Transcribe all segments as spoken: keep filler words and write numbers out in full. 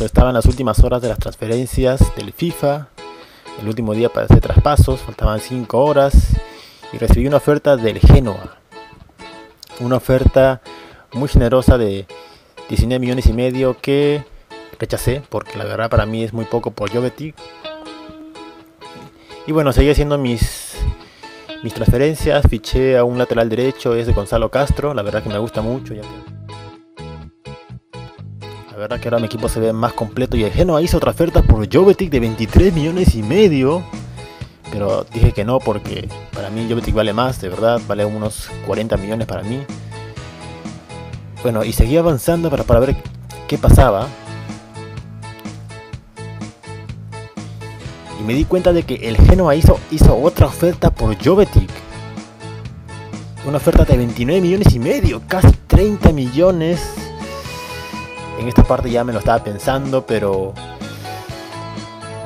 Pero estaban las últimas horas de las transferencias del FIFA, el último día para hacer traspasos, faltaban cinco horas, y recibí una oferta del Genoa, una oferta muy generosa de diecinueve millones y medio que rechacé, porque la verdad para mí es muy poco por Jovetic. Y bueno, seguí haciendo mis, mis transferencias, fiché a un lateral derecho, es de Gonzalo Castro, la verdad que me gusta mucho. Ya la verdad que ahora mi equipo se ve más completo, y el Genoa hizo otra oferta por Jovetic de veintitrés millones y medio. Pero dije que no, porque para mí Jovetic vale más, de verdad, vale unos cuarenta millones para mí. Bueno, y seguí avanzando para, para ver qué pasaba. Y me di cuenta de que el Genoa hizo, hizo otra oferta por Jovetic. Una oferta de veintinueve millones y medio, casi treinta millones. En esta parte ya me lo estaba pensando, pero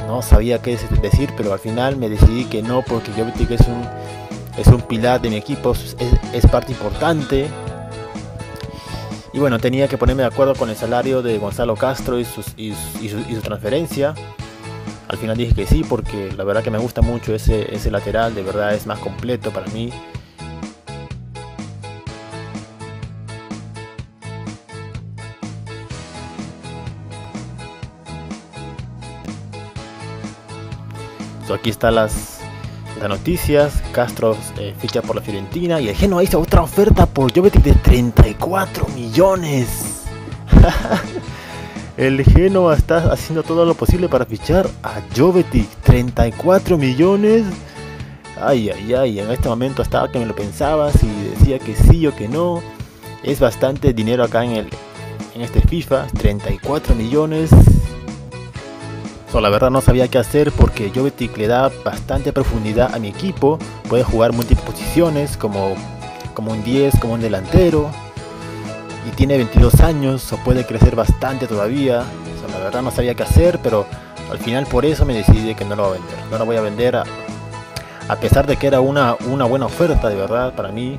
no sabía qué decir, pero al final me decidí que no, porque Jovetic es un, es un pilar de mi equipo, es, es parte importante. Y bueno, tenía que ponerme de acuerdo con el salario de Gonzalo Castro y, sus, y, su, y, su, y su transferencia. Al final dije que sí, porque la verdad que me gusta mucho ese, ese lateral, de verdad es más completo para mí. So, aquí están las, las noticias. Castro eh, ficha por la Fiorentina, y el Genoa hizo otra oferta por Jovetic de treinta y cuatro millones. El Genoa está haciendo todo lo posible para fichar a Jovetic, treinta y cuatro millones. Ay, ay, ay, en este momento estaba que me lo pensaba, si decía que sí o que no. Es bastante dinero acá en, el, en este FIFA, treinta y cuatro millones. La verdad no sabía qué hacer, porque Jovetic le da bastante profundidad a mi equipo. Puede jugar múltiples posiciones, como, como un diez, como un delantero. Y tiene veintidós años, o puede crecer bastante todavía. O sea, la verdad no sabía qué hacer, pero al final por eso me decidí que no lo voy a vender. No lo voy a vender, a, a pesar de que era una, una buena oferta, de verdad, para mí.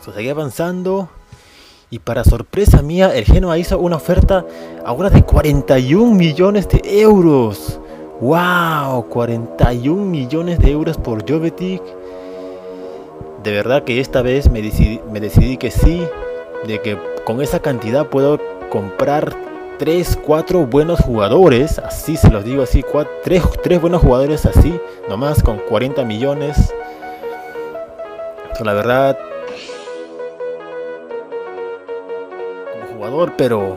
O sea, seguí avanzando. Y para sorpresa mía, el Genoa hizo una oferta ahora de cuarenta y un millones de euros. ¡Wow! cuarenta y un millones de euros por Jovetic. De verdad que esta vez me decidí, me decidí que sí. De que con esa cantidad puedo comprar tres, cuatro buenos jugadores. Así se los digo, así. tres buenos jugadores así. Nomás con cuarenta millones. La verdad, pero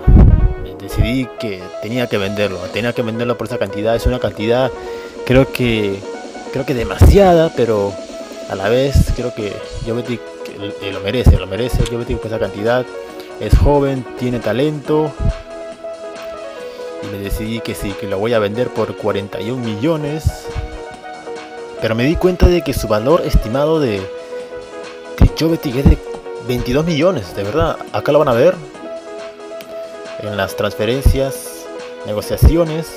decidí que tenía que venderlo, tenía que venderlo por esa cantidad. Es una cantidad, creo que creo que demasiada, pero a la vez creo que Jovetic lo merece, lo merece Jovetic por esa cantidad. Es joven, tiene talento, y me decidí que sí, que lo voy a vender por cuarenta y un millones. Pero me di cuenta de que su valor estimado de, de Jovetic es de veintidós millones, de verdad. Acá lo van a ver en las transferencias, negociaciones,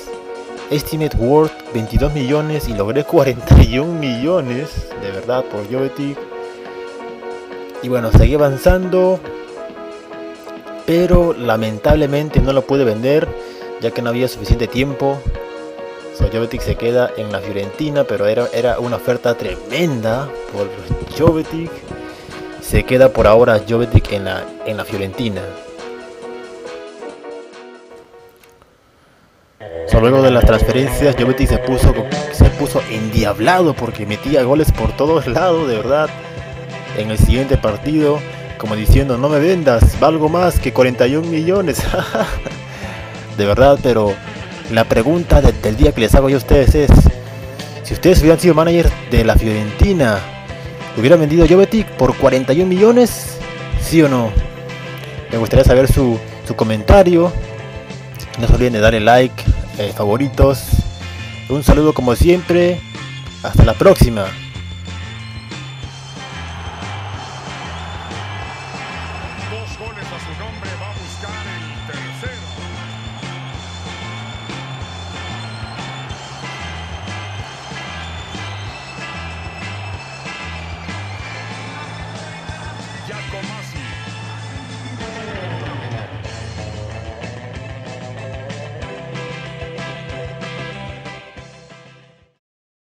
estimate worth veintidós millones, y logré cuarenta y un millones, de verdad, por Jovetic. Y bueno, seguí avanzando, pero lamentablemente no lo pude vender, ya que no había suficiente tiempo. O sea, Jovetic se queda en la Fiorentina, pero era, era una oferta tremenda por Jovetic. Se queda por ahora Jovetic en la, en la Fiorentina. Luego de las transferencias, Jovetic se puso, se puso endiablado, porque metía goles por todos lados, de verdad. En el siguiente partido, como diciendo, no me vendas, valgo más que cuarenta y un millones. De verdad, pero la pregunta de, del día que les hago yo a ustedes es, si ustedes hubieran sido manager de la Fiorentina, ¿hubieran vendido Jovetic por cuarenta y un millones? ¿Sí o no? Me gustaría saber su, su comentario. No se olviden de darle like, eh, favoritos. Un saludo como siempre. Hasta la próxima.